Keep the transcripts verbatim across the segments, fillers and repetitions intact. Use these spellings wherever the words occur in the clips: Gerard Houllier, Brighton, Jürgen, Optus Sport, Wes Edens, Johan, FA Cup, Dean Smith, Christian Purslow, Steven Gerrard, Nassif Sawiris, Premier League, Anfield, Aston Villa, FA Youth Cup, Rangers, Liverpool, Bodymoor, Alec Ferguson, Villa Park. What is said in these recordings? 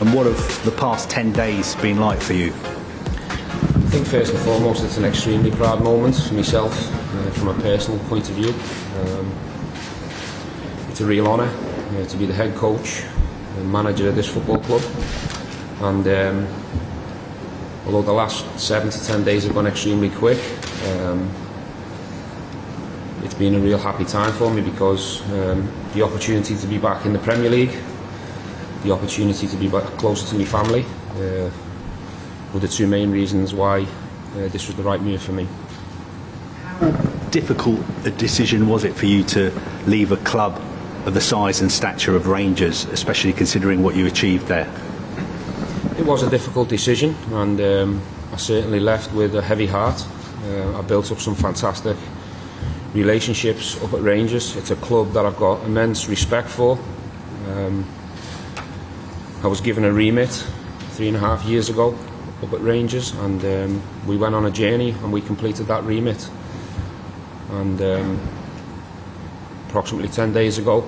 And what have the past ten days been like for you? I think first and foremost it's an extremely proud moment for myself, uh, from a personal point of view. Um, it's a real honour uh, to be the head coach and manager of this football club, and um, although the last seven to ten days have gone extremely quick, um, it's been a real happy time for me, because um, the opportunity to be back in the Premier League, the opportunity to be back closer to my family, uh, were the two main reasons why uh, this was the right move for me. How difficult a decision was it for you to leave a club of the size and stature of Rangers, especially considering what you achieved there? It was a difficult decision, and um, I certainly left with a heavy heart. Uh, I built up some fantastic relationships up at Rangers. It's a club that I've got immense respect for. Um, I was given a remit three and a half years ago up at Rangers, and um, we went on a journey and we completed that remit. And um, approximately ten days ago,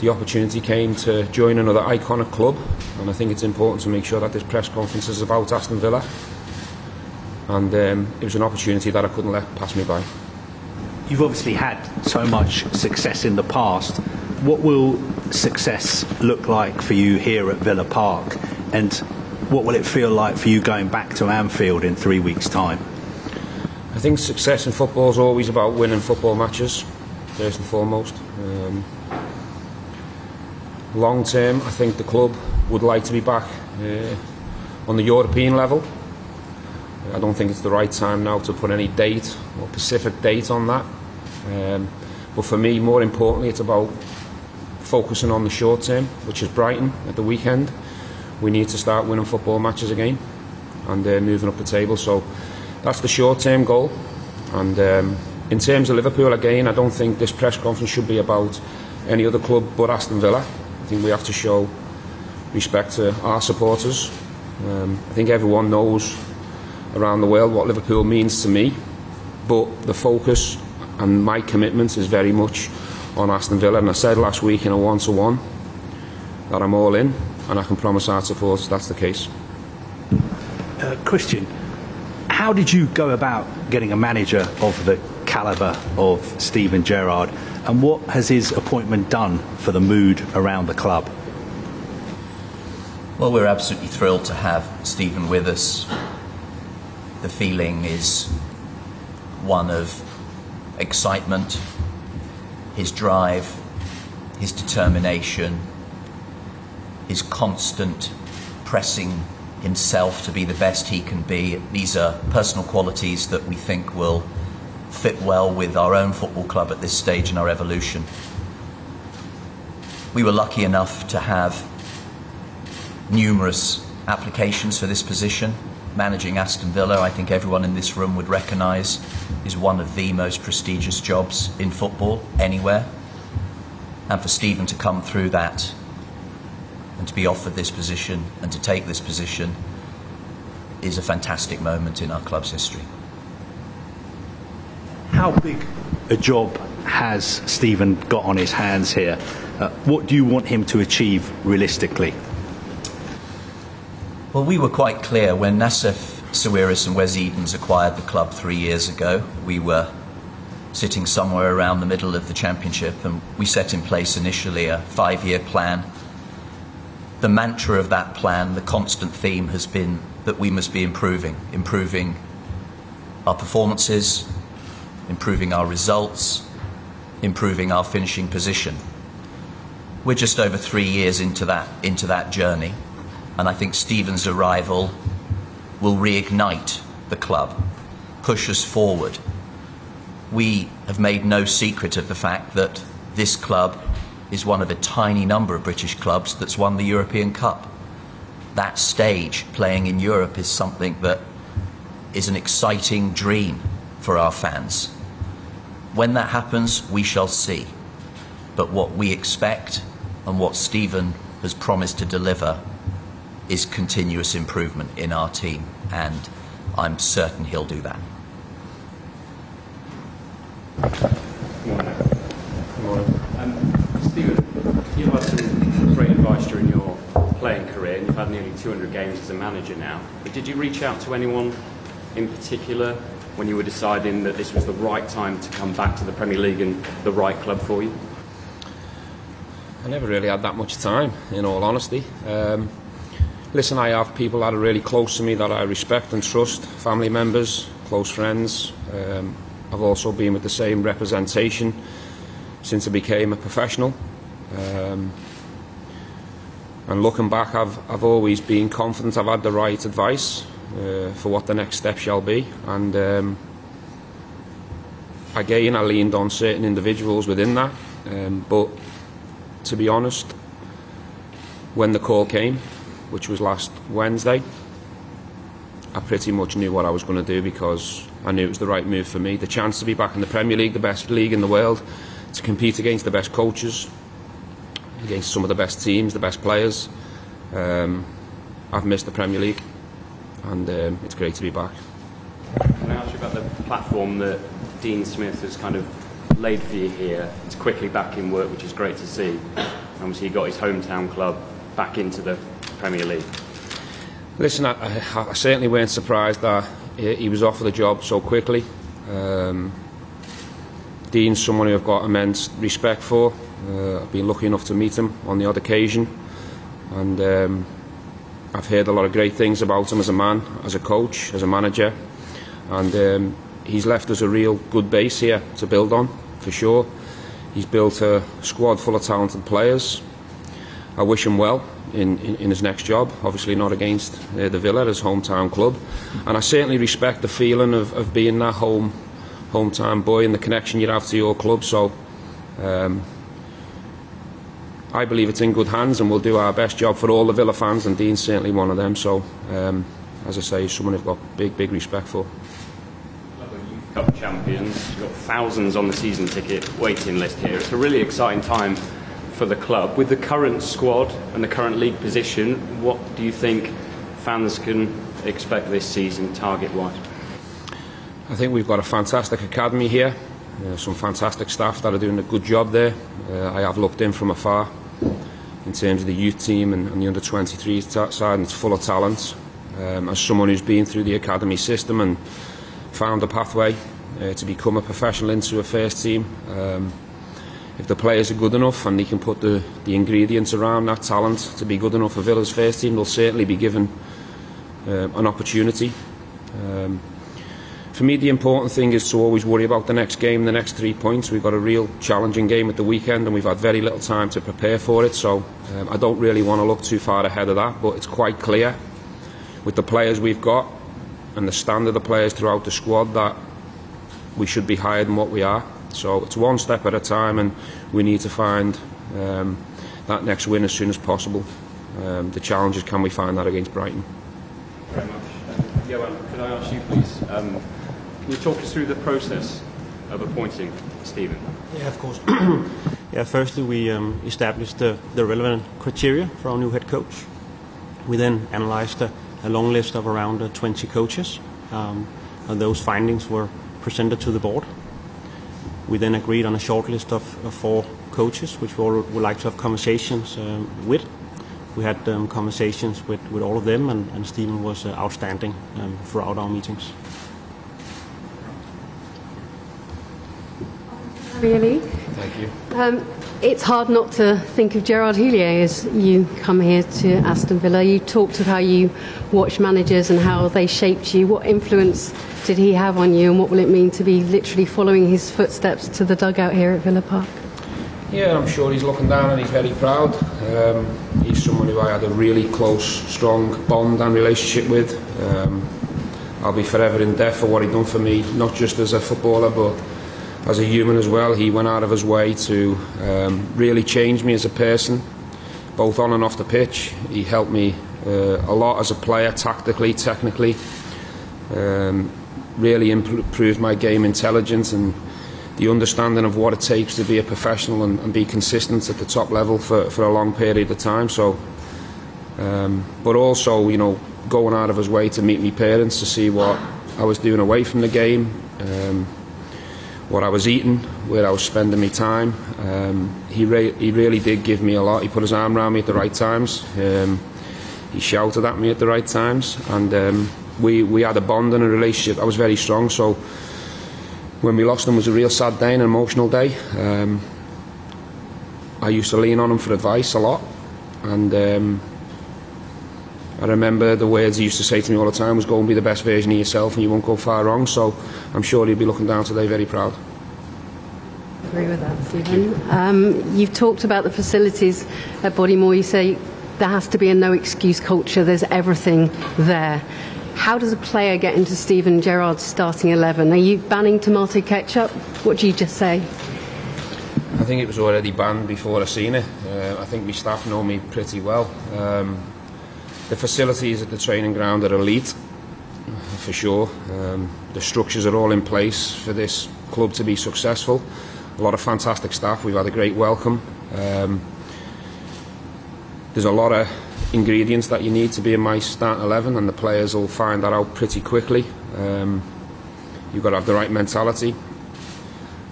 the opportunity came to join another iconic club, and I think it's important to make sure that this press conference is about Aston Villa, and um, it was an opportunity that I couldn't let pass me by. You've obviously had so much success in the past. What will success look like for you here at Villa Park, and what will it feel like for you going back to Anfield in three weeks' time? I think success in football is always about winning football matches, first and foremost. Um, Long term, I think the club would like to be back uh, on the European level. I don't think it's the right time now to put any date or specific date on that. Um, but for me, more importantly, it's about focusing on the short term, which is Brighton at the weekend. We need to start winning football matches again, and they're uh, moving up the table. So that's the short term goal. And um, in terms of Liverpool, again, I don't think this press conference should be about any other club but Aston Villa. I think we have to show respect to our supporters. Um, I think everyone knows around the world what Liverpool means to me, but the focus and my commitment is very much on Aston Villa. And I said last week in a one-to-one that I'm all in, and I can promise our supporters that's the case. Uh, Christian, how did you go about getting a manager of the calibre of Steven Gerrard, and what has his appointment done for the mood around the club? Well, we're absolutely thrilled to have Steven with us. The feeling is one of excitement, his drive, his determination, his constant pressing himself to be the best he can be. These are personal qualities that we think will fit well with our own football club at this stage in our evolution. We were lucky enough to have numerous applications for this position. Managing Aston Villa, I think everyone in this room would recognise, is one of the most prestigious jobs in football anywhere. And for Steven to come through that and to be offered this position and to take this position is a fantastic moment in our club's history. How big a job has Steven got on his hands here? Uh, what do you want him to achieve realistically? Well, we were quite clear when Nassif Sawiris and Wes Edens acquired the club three years ago. We were sitting somewhere around the middle of the Championship, and we set in place initially a five-year plan. The mantra of that plan, the constant theme, has been that we must be improving, improving our performances, improving our results, improving our finishing position. We're just over three years into that, into that journey, and I think Steven's arrival will reignite the club, push us forward. We have made no secret of the fact that this club is one of a tiny number of British clubs that's won the European Cup. That stage, playing in Europe, is something that is an exciting dream for our fans. When that happens, we shall see. But what we expect and what Steven has promised to deliver is continuous improvement in our team, and I'm certain he'll do that. Good morning. Good morning. Um, Steven, you had some great advice during your playing career, and you've had nearly two hundred games as a manager now, but did you reach out to anyone in particular when you were deciding that this was the right time to come back to the Premier League and the right club for you? I never really had that much time, in all honesty. Um, listen, I have people that are really close to me that I respect and trust, family members, close friends. Um, I've also been with the same representation since I became a professional. Um, and looking back, I've, I've always been confident I've had the right advice uh, for what the next step shall be. And um, again, I leaned on certain individuals within that. Um, but to be honest, when the call came, which was last Wednesday, I pretty much knew what I was going to do because I knew it was the right move for me. The chance to be back in the Premier League, the best league in the world, to compete against the best coaches, against some of the best teams, the best players. Um, I've missed the Premier League, and um, it's great to be back. Can I ask you about the platform that Dean Smith has kind of laid for you here? It's quickly back in work, which is great to see. Obviously, he got his hometown club back into the Premier League. Listen, I, I, I certainly weren't surprised that he was offered the job so quickly. Um, Dean's someone who I've got immense respect for. Uh, I've been lucky enough to meet him on the odd occasion, and um, I've heard a lot of great things about him as a man, as a coach, as a manager, and um, he's left us a real good base here to build on, for sure. He's built a squad full of talented players. I wish him well in, in, in his next job, obviously not against uh, the Villa, his hometown club, and I certainly respect the feeling of, of being that home hometown boy and the connection you have to your club. So um, I believe it's in good hands, and we'll do our best job for all the Villa fans, and Dean's certainly one of them. So um, as I say, he's someone I've got big big respect for. Youth Cup champions, you've got thousands on the season ticket waiting list here. It's a really exciting time for the club. With the current squad and the current league position, what do you think fans can expect this season, target-wise? I think we've got a fantastic academy here, uh, some fantastic staff that are doing a good job there. Uh, I have looked in from afar in terms of the youth team and, and the under twenty-three side, and it's full of talent. Um, as someone who's been through the academy system and found a pathway uh, to become a professional into a first team, um, if the players are good enough and they can put the, the ingredients around that talent to be good enough for Villa's first team, they'll certainly be given uh, an opportunity. Um, for me, the important thing is to always worry about the next game, the next three points. We've got a real challenging game at the weekend, and we've had very little time to prepare for it, so um, I don't really want to look too far ahead of that, but it's quite clear with the players we've got and the standard of the players throughout the squad that we should be higher than what we are. So it's one step at a time, and we need to find um, that next win as soon as possible. Um, the challenge is, can we find that against Brighton? Very much. Um, Johan, could I ask you, please, um, can you talk us through the process of appointing Steven? Yeah, of course. Yeah, firstly, we um, established the, the relevant criteria for our new head coach. We then analysed a, a long list of around uh, twenty coaches, um, and those findings were presented to the board. We then agreed on a short list of, of four coaches, which we all would like to have conversations um, with. We had um, conversations with, with all of them, and, and Steven was uh, outstanding um, throughout our meetings. Really? Thank you. Um, it's hard not to think of Gerard Houllier as you come here to Aston Villa. You talked of how you watch managers and how they shaped you. What influence did he have on you, and what will it mean to be literally following his footsteps to the dugout here at Villa Park? Yeah, I'm sure he's looking down and he's very proud. Um, he's someone who I had a really close, strong bond and relationship with. Um, I'll be forever in debt for what he'd done for me, not just as a footballer, but as a human as well. He went out of his way to um, really change me as a person, both on and off the pitch. He helped me uh, a lot as a player, tactically, technically. Um, really improved my game intelligence and the understanding of what it takes to be a professional and, and be consistent at the top level for, for a long period of time. So, um, but also, you know, going out of his way to meet my parents to see what I was doing away from the game. Um, what I was eating, where I was spending my time. Um, he, re he really did give me a lot. He put his arm around me at the right times. Um, he shouted at me at the right times, and um, we we had a bond and a relationship that was very strong. So when we lost him, was a real sad day and an emotional day. Um, I used to lean on him for advice a lot, and um, I remember the words he used to say to me all the time was, "Go and be the best version of yourself, and you won't go far wrong." So I'm sure he'll be looking down today very proud. I agree with that, Stephen. Um, you've talked about the facilities at Bodymoor. You say there has to be a no excuse culture. There's everything there. How does a player get into Steven Gerrard's starting eleven? Are you banning tomato ketchup? What do you just say? I think it was already banned before I seen it. Uh, I think my staff know me pretty well. Um, the facilities at the training ground are elite, for sure. Um, the structures are all in place for this club to be successful. A lot of fantastic staff. We've had a great welcome. Um, there's a lot of ingredients that you need to be in my start eleven, and the players will find that out pretty quickly. Um, you've got to have the right mentality,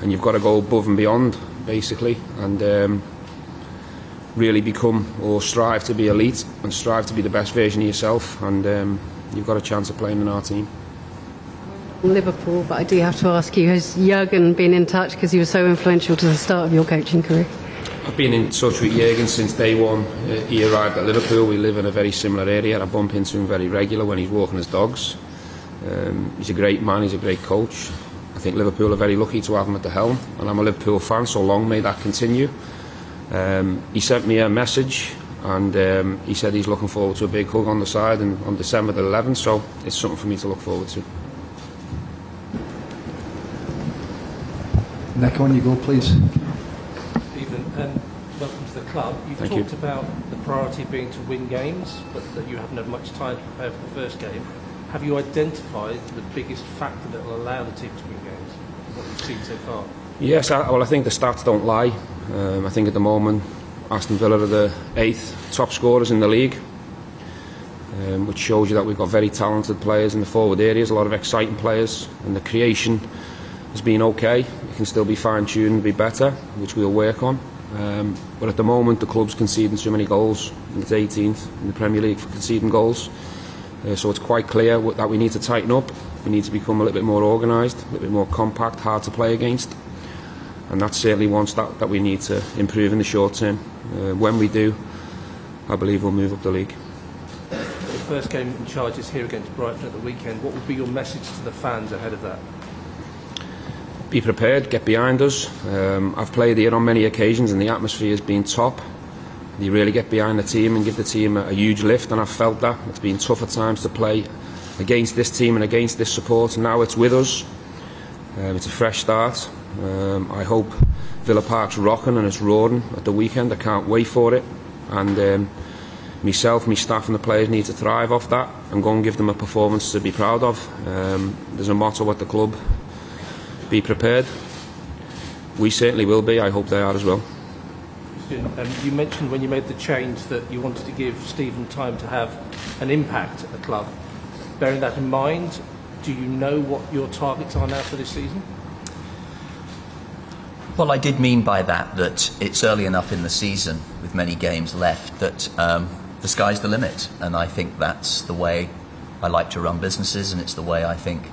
and you've got to go above and beyond, basically, and um, really become or strive to be elite and strive to be the best version of yourself, and um, you've got a chance of playing in our team. Liverpool, but I do have to ask you, has Jürgen been in touch, because he was so influential to the start of your coaching career? I've been in touch with Jürgen since day one. Uh, he arrived at Liverpool. We live in a very similar area. I bump into him very regular when he's walking his dogs. Um, he's a great man. He's a great coach. I think Liverpool are very lucky to have him at the helm, and I'm a Liverpool fan, so long may that continue. Um, he sent me a message, and um, he said he's looking forward to a big hug on the side and on December the eleventh, so it's something for me to look forward to. Nick, on you go, please. Um, welcome to the club. You've Thank talked you. about the priority being to win games, but that you haven't had much time to prepare for the first game. Have you identified the biggest factor that will allow the team to win games, what you've seen so far? Yes, I, well I think the stats don't lie. Um, I think at the moment Aston Villa are the eighth top scorers in the league, um, which shows you that we've got very talented players in the forward areas, a lot of exciting players, and the creation has been okay. It can still be fine-tuned and be better, which we'll work on. Um, but at the moment the club's conceding too many goals, and it's eighteenth in the Premier League for conceding goals, uh, so it's quite clear that we need to tighten up. We need to become a little bit more organised, a little bit more compact, hard to play against, and that's certainly one stat that we need to improve in the short term. Uh, when we do, I believe we'll move up the league. The first game in charge is here against Brighton at the weekend. What would be your message to the fans ahead of that? Be prepared, get behind us. Um, I've played here on many occasions and the atmosphere has been top. You really get behind the team and give the team a, a huge lift, and I've felt that. It's been tough at times to play against this team and against this support, and now it's with us. Um, it's a fresh start. Um, I hope Villa Park's rocking and it's roaring at the weekend. I can't wait for it. And um, myself, my staff and the players need to thrive off that and go and give them a performance to be proud of. Um, there's a motto at the club: be prepared. We certainly will be. I hope they are as well. Um, you mentioned when you made the change that you wanted to give Steven time to have an impact at the club. Bearing that in mind, do you know what your targets are now for this season? Well, I did mean by that that it's early enough in the season with many games left that um, the sky's the limit, and I think that's the way I like to run businesses, and it's the way I think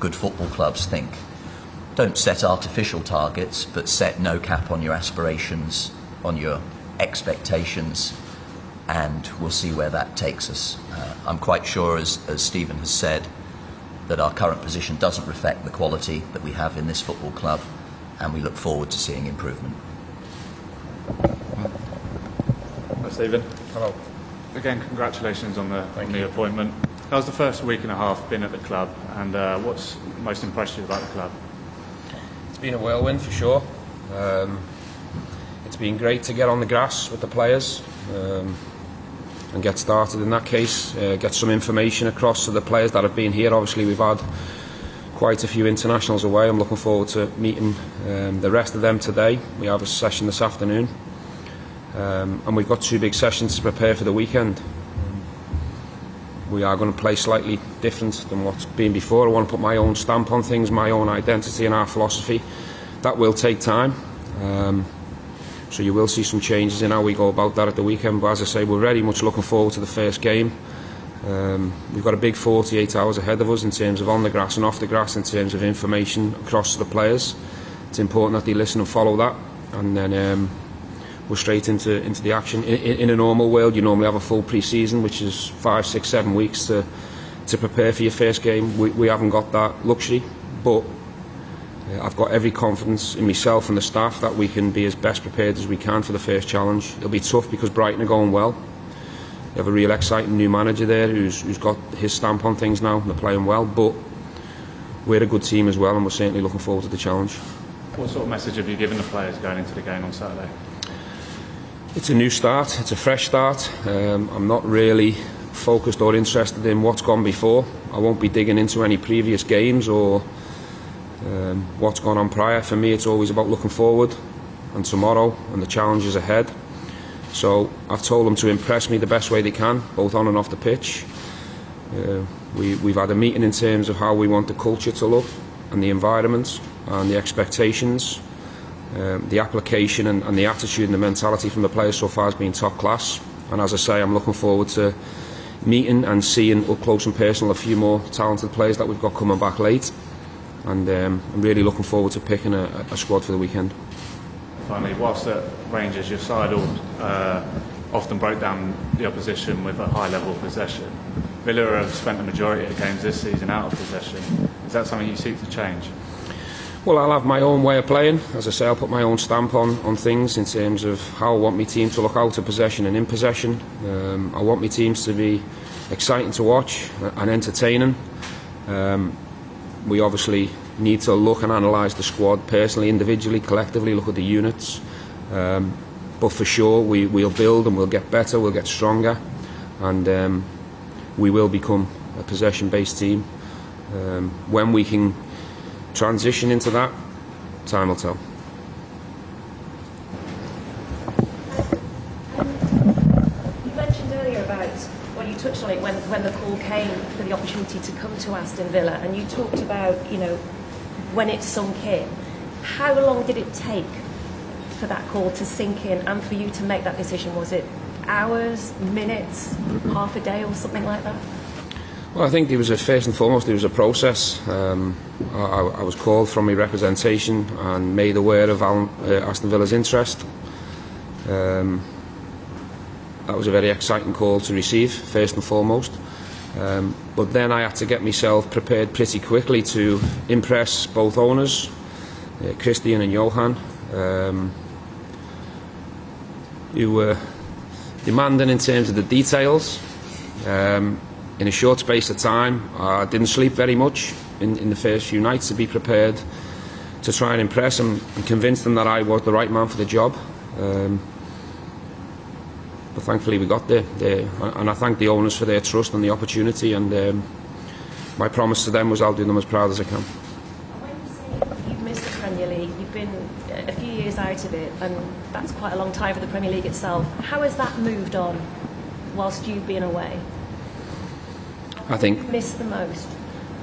good football clubs think. Don't set artificial targets, but set no cap on your aspirations, on your expectations, and we'll see where that takes us. Uh, I'm quite sure, as, as Stephen has said, that our current position doesn't reflect the quality that we have in this football club, and we look forward to seeing improvement. Hi, Stephen. Hello. Again, congratulations on the, on the appointment. How's the first week and a half been at the club, and uh, what's most impressive about the club? It's been a whirlwind for sure. Um, it's been great to get on the grass with the players um, and get started in that case, uh, get some information across to the players that have been here. Obviously we've had quite a few internationals away. I'm looking forward to meeting um, the rest of them today. We have a session this afternoon, um, and we've got two big sessions to prepare for the weekend. We are going to play slightly different than what's been before. I want to put my own stamp on things, my own identity and our philosophy. That will take time. Um, So you will see some changes in how we go about that at the weekend. But as I say, we're very much looking forward to the first game. Um, we've got a big forty-eight hours ahead of us in terms of on the grass and off the grass, in terms of information across to the players. It's important that they listen and follow that, and then um, we're straight into into the action. In, in, in a normal world, you normally have a full pre-season, which is five, six, seven weeks to to prepare for your first game. We, we haven't got that luxury, but uh, I've got every confidence in myself and the staff that we can be as best prepared as we can for the first challenge. It'll be tough because Brighton are going well. They have a real exciting new manager there who's, who's got his stamp on things now. They're playing well, but we're a good team as well, and we're certainly looking forward to the challenge. What sort of message have you given the players going into the game on Saturday? It's a new start, it's a fresh start. Um, I'm not really focused or interested in what's gone before. I won't be digging into any previous games or um, what's gone on prior. For me, it's always about looking forward and tomorrow and the challenges ahead. So I've told them to impress me the best way they can, both on and off the pitch. Uh, we, we've had a meeting in terms of how we want the culture to look, and the environment, and the expectations. Um, the application and, and the attitude and the mentality from the players so far has been top class. And as I say, I'm looking forward to meeting and seeing up close and personal a few more talented players that we've got coming back late. And um, I'm really looking forward to picking a, a squad for the weekend. Finally, whilst at Rangers, your side uh, often broke down the opposition with a high level of possession. Villa have spent the majority of games this season out of possession. Is that something you seek to change? Well, I'll have my own way of playing. As I say, I'll put my own stamp on, on things in terms of how I want my team to look out of possession and in possession. Um, I want my teams to be exciting to watch and entertaining. Um, we obviously need to look and analyse the squad personally, individually, collectively, look at the units. Um, but for sure, we, we'll build and we'll get better, we'll get stronger, and um, we will become a possession-based team. Um, when we can transition into that, time will tell. You mentioned earlier about, well, you touched on it when, when the call came for the opportunity to come to Aston Villa, and you talked about, you know, when it sunk in. How long did it take for that call to sink in and for you to make that decision? Was it hours, minutes, half a day or something like that? Well, I think it was a, first and foremost it was a process. Um, I, I was called from my representation and made aware of Alan, uh, Aston Villa's interest. Um, that was a very exciting call to receive, first and foremost. Um, but then I had to get myself prepared pretty quickly to impress both owners, uh, Christian and Johan, um, who were demanding in terms of the details. Um, in a short space of time, I didn't sleep very much in, in the first few nights to be prepared to try and impress them and convince them that I was the right man for the job. Um, But thankfully we got there, there, and I thank the owners for their trust and the opportunity, and um, my promise to them was I'll do them as proud as I can. When you say you've missed the Premier League, you've been a few years out of it, and that's quite a long time for the Premier League itself. How has that moved on whilst you've been away? I think what have you missed the most?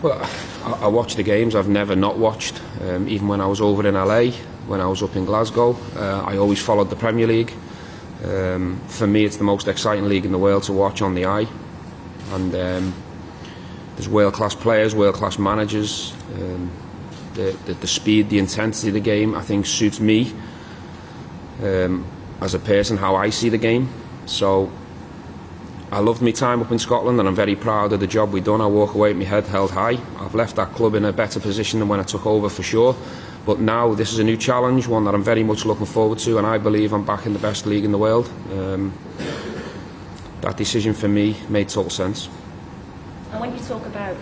Well, I, I watch the games I've never not watched. Um, even when I was over in L A, when I was up in Glasgow, uh, I always followed the Premier League. Um, for me, it's the most exciting league in the world to watch on the eye, and um, there's world-class players, world-class managers. Um, the, the, the speed, the intensity of the game, I think, suits me um, as a person, how I see the game. So I loved my time up in Scotland, and I'm very proud of the job we've done. I walk away with my head held high. I've left that club in a better position than when I took over, for sure. But now this is a new challenge, one that I'm very much looking forward to, and I believe I'm back in the best league in the world. Um, that decision for me made total sense. And when you talk about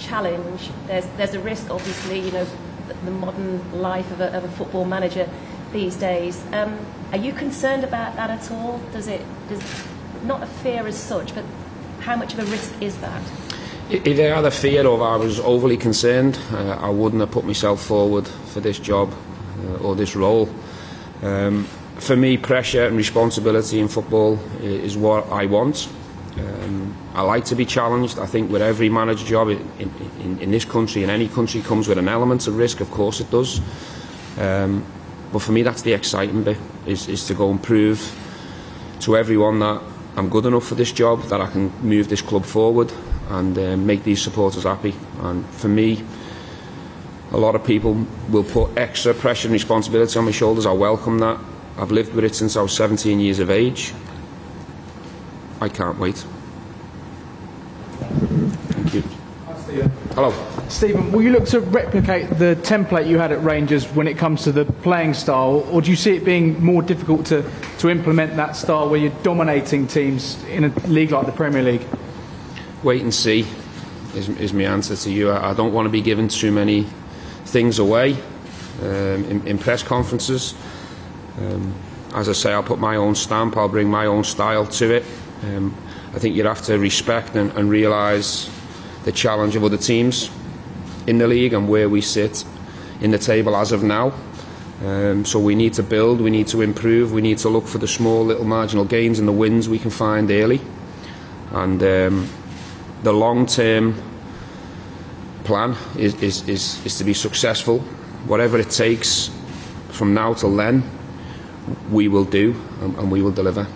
challenge, there's, there's a risk, obviously, you know, the modern life of a, of a football manager these days. Um, are you concerned about that at all? Does it, does, not a fear as such, but how much of a risk is that? If I had a fear or I was overly concerned, uh, I wouldn't have put myself forward for this job uh, or this role. Um, for me, pressure and responsibility in football is what I want. Um, I like to be challenged. I think with every manager job in, in, in this country, in any country, comes with an element of risk. Of course it does. Um, But for me, that's the exciting bit, is, is to go and prove to everyone that I'm good enough for this job, that I can move this club forward and uh, make these supporters happy. And for me, a lot of people will put extra pressure and responsibility on my shoulders. I welcome that. I've lived with it since I was seventeen years of age. I can't wait. Thank you. Hello. Stephen, will you look to replicate the template you had at Rangers when it comes to the playing style, or do you see it being more difficult to, to implement that style where you're dominating teams in a league like the Premier League? Wait and see is, is my answer to you. I, I don't want to be giving too many things away um, in, in press conferences. Um, as I say, I'll put my own stamp, I'll bring my own style to it. Um, I think you'd have to respect and, and realise the challenge of other teams in the league and where we sit in the table as of now. Um, so we need to build, we need to improve, we need to look for the small little marginal gains and the wins we can find early. And um, the long-term plan is, is, is, is to be successful. Whatever it takes from now till then, we will do and, and we will deliver.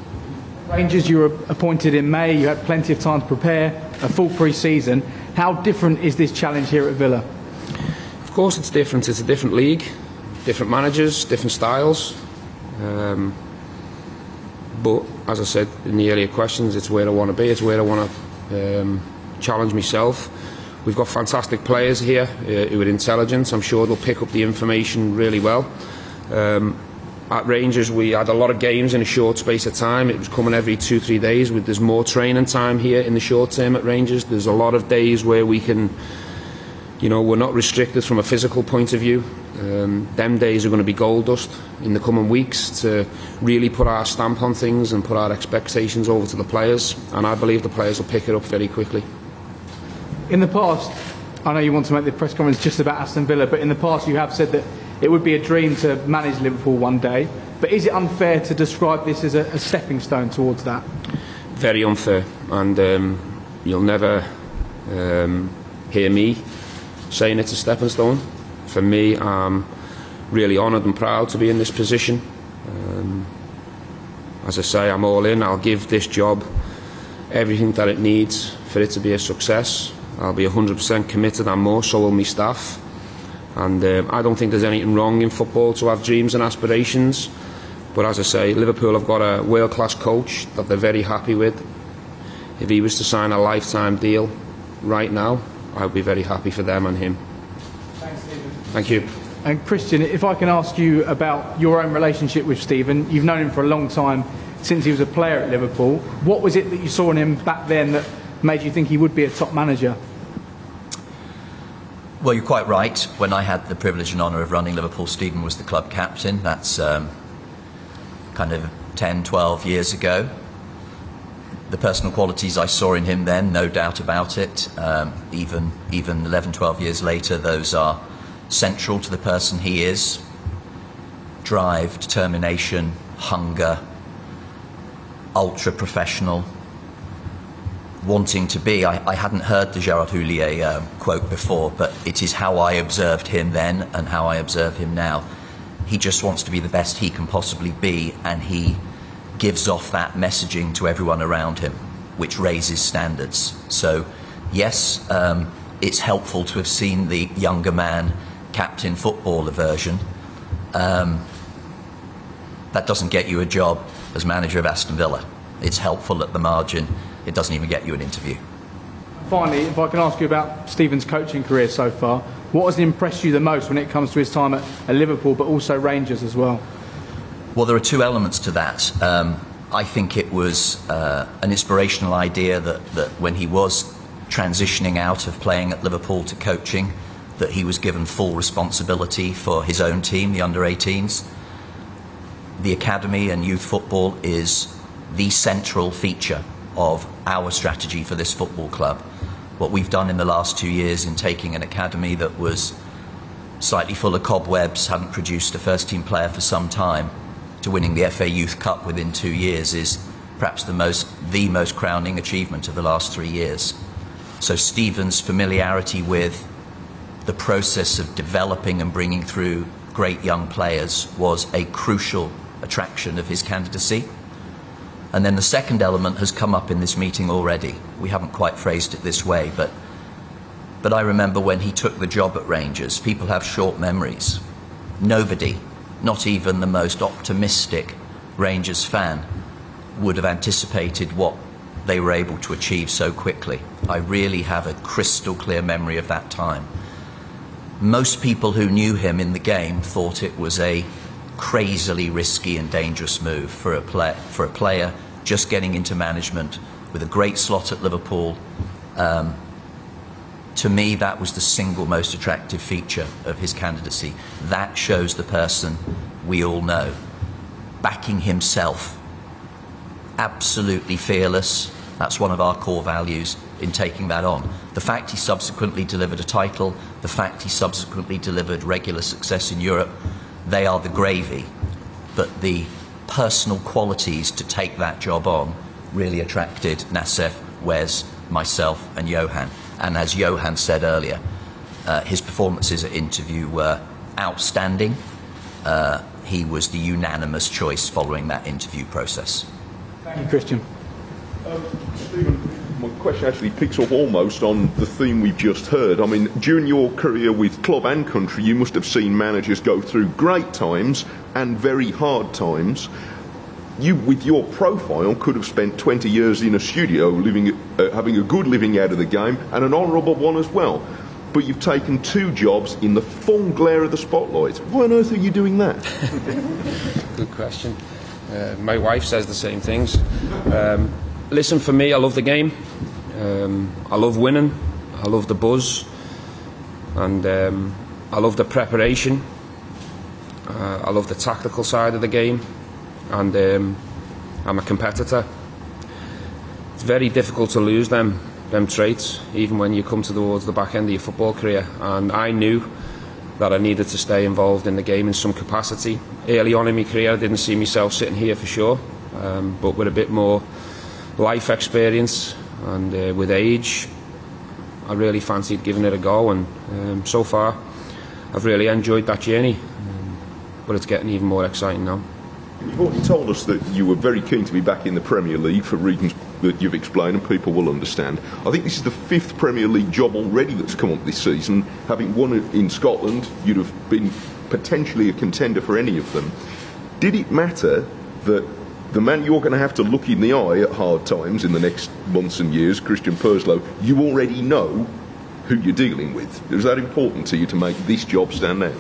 Rangers, you were appointed in May, you had plenty of time to prepare, a full pre-season. How different is this challenge here at Villa? Of course it's different, it's a different league, different managers, different styles. Um, but as I said in the earlier questions, it's where I want to be, it's where I want to um, challenge myself. We've got fantastic players here uh, who are intelligent. I'm sure they'll pick up the information really well. Um, At Rangers, we had a lot of games in a short space of time. It was coming every two, three days. There's more training time here in the short term at Rangers. There's a lot of days where we can, you know, we're not restricted from a physical point of view. Um, them days are going to be gold dust in the coming weeks to really put our stamp on things and put our expectations over to the players. And I believe the players will pick it up very quickly. In the past, I know you want to make the press conference just about Aston Villa, but in the past you have said that it would be a dream to manage Liverpool one day, but is it unfair to describe this as a, a stepping stone towards that? Very unfair, and um, you'll never um, hear me saying it's a stepping stone. For me, I'm really honoured and proud to be in this position. Um, as I say, I'm all in. I'll give this job everything that it needs for it to be a success. I'll be one hundred percent committed, and more so will my staff. And um, I don't think there's anything wrong in football to have dreams and aspirations. But as I say, Liverpool have got a world-class coach that they're very happy with. If he was to sign a lifetime deal right now, I would be very happy for them and him. Thanks, Stephen. Thank you. And Christian, if I can ask you about your own relationship with Stephen. You've known him for a long time, since he was a player at Liverpool. What was it that you saw in him back then that made you think he would be a top manager? Well, you're quite right. When I had the privilege and honour of running Liverpool, Steven was the club captain. That's um, kind of ten, twelve years ago. The personal qualities I saw in him then, no doubt about it. Um, even, even eleven, twelve years later, those are central to the person he is. Drive, determination, hunger, ultra-professional. Wanting to be, I, I hadn't heard the Gerard Houllier um, quote before, but it is how I observed him then and how I observe him now. He just wants to be the best he can possibly be, and he gives off that messaging to everyone around him, which raises standards. So, yes, um, it's helpful to have seen the younger man captain footballer version. Um, that doesn't get you a job as manager of Aston Villa. It's helpful at the margin. It doesn't even get you an interview. Finally, if I can ask you about Steven's coaching career so far, what has impressed you the most when it comes to his time at, at Liverpool, but also Rangers as well? Well, there are two elements to that. Um, I think it was uh, an inspirational idea that, that when he was transitioning out of playing at Liverpool to coaching, that he was given full responsibility for his own team, the under eighteens. The academy and youth football is the central feature of our strategy for this football club. What we've done in the last two years in taking an academy that was slightly full of cobwebs, hadn't produced a first team player for some time, to winning the F A Youth Cup within two years is perhaps the most, the most crowning achievement of the last three years. So Steven's familiarity with the process of developing and bringing through great young players was a crucial attraction of his candidacy. And then the second element has come up in this meeting already. We haven't quite phrased it this way, but, but I remember when he took the job at Rangers, people have short memories. Nobody, not even the most optimistic Rangers fan, would have anticipated what they were able to achieve so quickly. I really have a crystal clear memory of that time. Most people who knew him in the game thought it was a crazily risky and dangerous move for a, play, for a player just getting into management with a great slot at Liverpool. Um, to me, that was the single most attractive feature of his candidacy. That shows the person we all know, backing himself, absolutely fearless. That's one of our core values in taking that on. The fact he subsequently delivered a title, the fact he subsequently delivered regular success in Europe, they are the gravy, but the personal qualities to take that job on really attracted Nassif, Wes, myself and Johan. And as Johan said earlier, uh, his performances at interview were outstanding. Uh, he was the unanimous choice following that interview process. Thank you, Christian. Um, Stephen, my question actually picks up almost on the theme we've just heard. I mean, during your career with club and country, you must have seen managers go through great times and very hard times. You, with your profile, could have spent twenty years in a studio, living, uh, having a good living out of the game, and an honourable one as well. But you've taken two jobs in the full glare of the spotlight. Why on earth are you doing that? Good question. Uh, my wife says the same things. Um, Listen, for me, I love the game. Um, I love winning. I love the buzz. And um, I love the preparation. Uh, I love the tactical side of the game. And um, I'm a competitor. It's very difficult to lose them, them traits, even when you come towards the back end of your football career. And I knew that I needed to stay involved in the game in some capacity. Early on in my career, I didn't see myself sitting here for sure. Um, but with a bit more life experience and uh, with age, I really fancied giving it a go, and um, so far I've really enjoyed that journey, um, but it's getting even more exciting now. You've already told us that you were very keen to be back in the Premier League for reasons that you've explained and people will understand. I think this is the fifth Premier League job already that's come up this season. Having won it in Scotland, you'd have been potentially a contender for any of them. Did it matter that the man you're going to have to look in the eye at hard times in the next months and years, Christian Purslow, you already know who you're dealing with? Is that important to you to make this job stand out?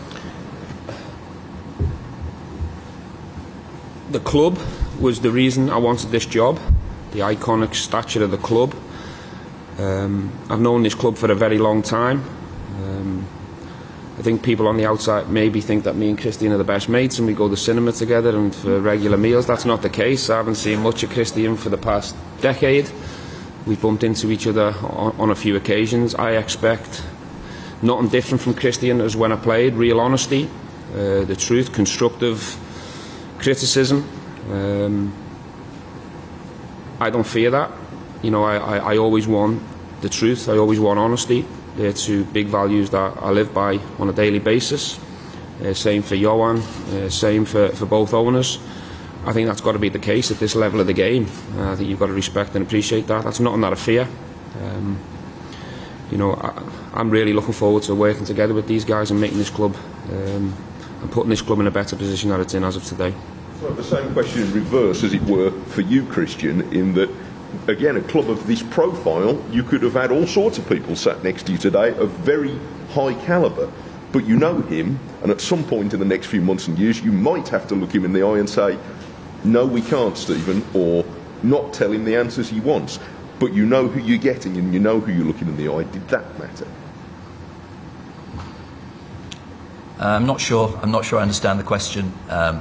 The club was the reason I wanted this job, the iconic stature of the club. Um, I've known this club for a very long time. Um, I think people on the outside maybe think that me and Christian are the best mates and we go to the cinema together and for regular meals. That's not the case. I haven't seen much of Christian for the past decade. We've bumped into each other on a few occasions. I expect nothing different from Christian as when I played. Real honesty, uh, the truth, constructive criticism. Um, I don't fear that. You know, I, I, I always want the truth. I always want honesty. They're two big values that I live by on a daily basis. Uh, same for Johan, uh, same for, for both owners. I think that's got to be the case at this level of the game. Uh, I think you've got to respect and appreciate that. That's nothing that I fear. Um, you know, I, I'm really looking forward to working together with these guys and making this club um, and putting this club in a better position than it's in as of today. So the same question in reverse, as it were, for you, Christian, in that, again, a club of this profile, you could have had all sorts of people sat next to you today of very high calibre, but you know him, and at some point in the next few months and years you might have to look him in the eye and say, no, we can't, Stephen, or not tell him the answers he wants. But you know who you're getting and you know who you're looking in the eye. Did that matter? Uh, I'm not sure. I'm not sure I understand the question. Um,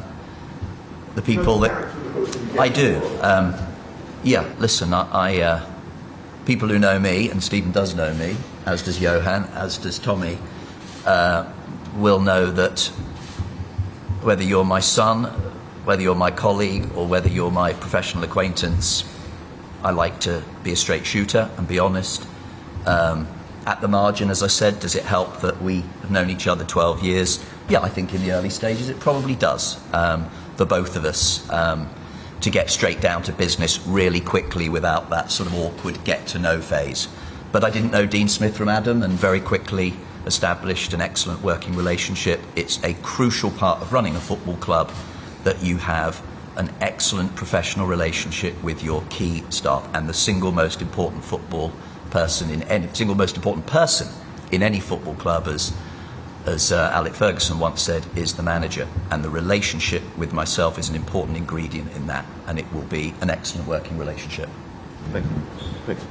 the people that... I do. Um, Yeah, listen, I, I uh, people who know me, and Stephen does know me, as does Johan, as does Tommy, uh, will know that whether you're my son, whether you're my colleague, or whether you're my professional acquaintance, I like to be a straight shooter and be honest. Um, at the margin, as I said, does it help that we have known each other twelve years? yeah, I think in the early stages it probably does um, for both of us um, to get straight down to business really quickly without that sort of awkward get-to-know phase. But I didn't know Dean Smith from Adam, and very quickly established an excellent working relationship. It's a crucial part of running a football club that you have an excellent professional relationship with your key staff, and the single most important football person in any single most important person in any football club, as as uh, Alec Ferguson once said, is the manager, and the relationship with myself is an important ingredient in that, and it will be an excellent working relationship. Thank you. Thank you.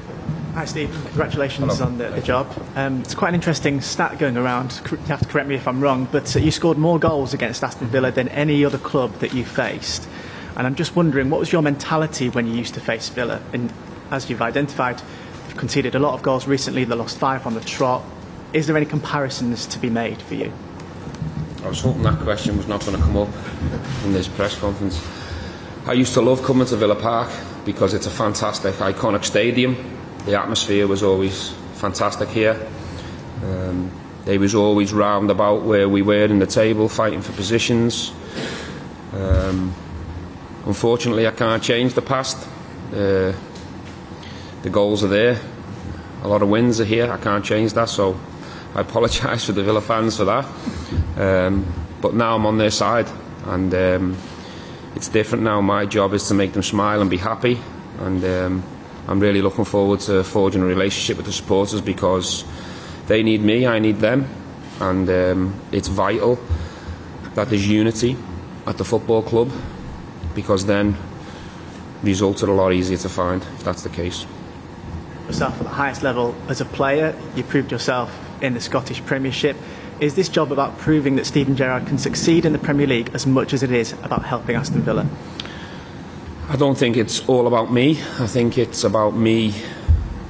Hi Steve, congratulations Hello. on the, the job. Um, it's quite an interesting stat going around, you have to correct me if I'm wrong, but you scored more goals against Aston Villa than any other club that you faced. And I'm just wondering, what was your mentality when you used to face Villa? And as you've identified, you've conceded a lot of goals recently, they lost five on the trot. Is there any comparisons to be made for you? I was hoping that question was not going to come up in this press conference. I used to love coming to Villa Park because it's a fantastic, iconic stadium. The atmosphere was always fantastic here. Um, they was always round about where we were in the table, fighting for positions. Um, unfortunately, I can't change the past. Uh, the goals are there. A lot of wins are here. I can't change that, so I apologise for the Villa fans for that. Um, but now I'm on their side, and um, it's different now. My job is to make them smile and be happy, and um, I'm really looking forward to forging a relationship with the supporters, because they need me, I need them, and um, it's vital that there's unity at the football club, because then results are a lot easier to find if that's the case. Yourself at the highest level as a player, you proved yourself in the Scottish Premiership. Is this job about proving that Steven Gerrard can succeed in the Premier League as much as it is about helping Aston Villa? I don't think it's all about me. I think it's about me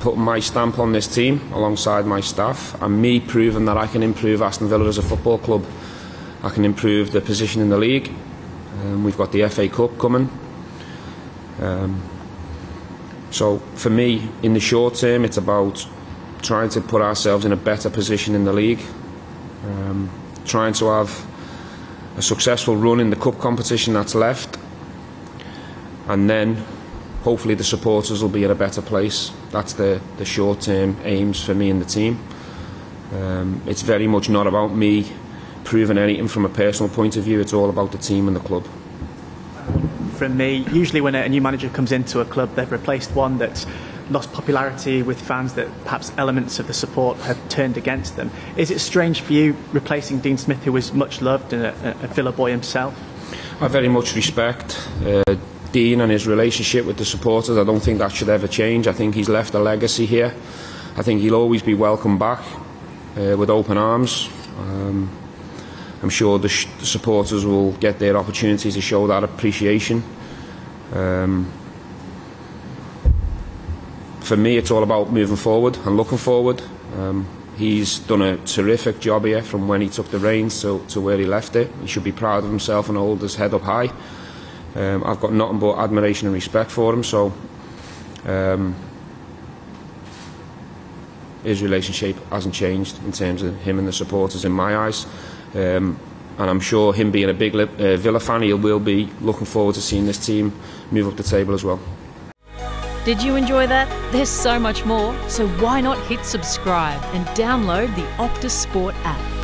putting my stamp on this team alongside my staff, and me proving that I can improve Aston Villa as a football club. I can improve the position in the league. Um, we've got the F A Cup coming. Um, So for me, in the short term, it's about trying to put ourselves in a better position in the league, um, trying to have a successful run in the cup competition that's left, and then hopefully the supporters will be in a better place. That's the, the short-term aims for me and the team. Um, it's very much not about me proving anything from a personal point of view. It's all about the team and the club. From me, usually when a new manager comes into a club, they've replaced one that's lost popularity with fans, that perhaps elements of the support have turned against them. Is it strange for you replacing Dean Smith, who was much loved and a, a Villa boy himself? I very much respect uh, Dean and his relationship with the supporters. I don't think that should ever change. I think he's left a legacy here. I think he'll always be welcomed back uh, with open arms. Um, I'm sure the, sh the supporters will get their opportunity to show that appreciation. Um, for me, it's all about moving forward and looking forward. Um, he's done a terrific job here from when he took the reins to, to where he left it. He should be proud of himself and hold his head up high. Um, I've got nothing but admiration and respect for him, so um, his relationship hasn't changed in terms of him and the supporters in my eyes. Um, and I'm sure him being a big uh, Villa fan, he will be looking forward to seeing this team move up the table as well. Did you enjoy that? There's so much more, so why not hit subscribe and download the Optus Sport app.